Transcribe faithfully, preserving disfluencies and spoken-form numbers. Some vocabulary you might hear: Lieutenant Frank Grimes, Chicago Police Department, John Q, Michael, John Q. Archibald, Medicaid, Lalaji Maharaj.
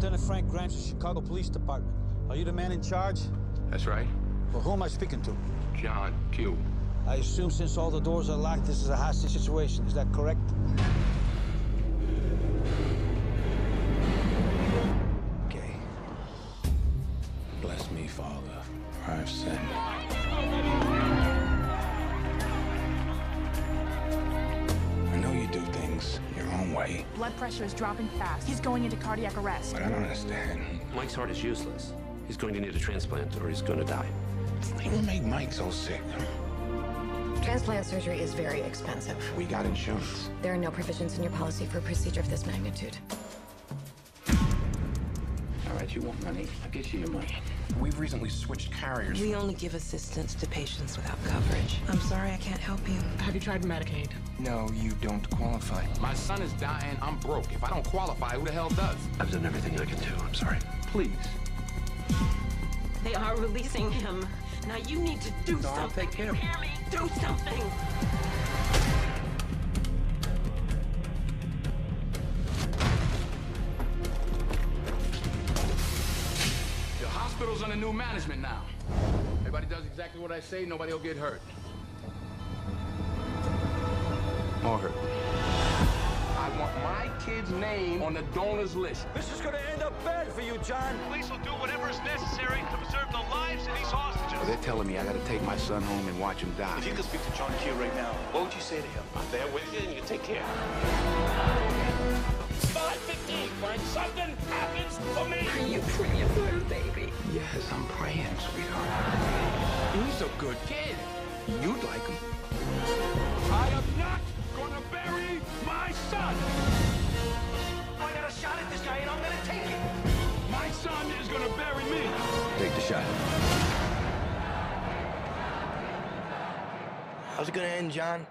Lieutenant Frank Grimes of the Chicago Police Department. Are you the man in charge? That's right. Well, who am I speaking to? John Q. I assume since all the doors are locked, this is a hostage situation. Is that correct? Okay. Bless me, Father, for I've sinned. Your own way. Blood pressure is dropping fast. He's going into cardiac arrest. But I don't understand. Mike's heart is useless. He's going to need a transplant or he's going to die. They will make Mike so sick. Transplant surgery is very expensive. We got insurance. There are no provisions in your policy for a procedure of this magnitude. All right, you want money? I'll get you your money. We've recently switched carriers. We only give assistance to patients without coverage. I'm sorry I can't help you. Have you tried Medicaid? No, you don't qualify. My son is dying. I'm broke. If I don't qualify, who the hell does? I've done everything I can do. I'm sorry. Please. They are releasing him. Now you need to do no, something. I'll take care of him. Hear me? Do something. Hospital's under new management now. Everybody does exactly what I say, nobody will get hurt. Or hurt. I want my kid's name on the donor's list. This is gonna end up bad for you, John. Police will do whatever is necessary to preserve the lives of these hostages. Well, they're telling me I gotta take my son home and watch him die. If you could speak to John Q right now, what would you say to him? I'm there with you and you take care. five fifteen, when something happens for me. Are you praying for him, baby? Yes, I'm praying, sweetheart. He's a good kid. You'd like him. I am not going to bury my son. I got a shot at this guy, and I'm going to take it. My son is going to bury me. Take the shot. How's it going to end, John?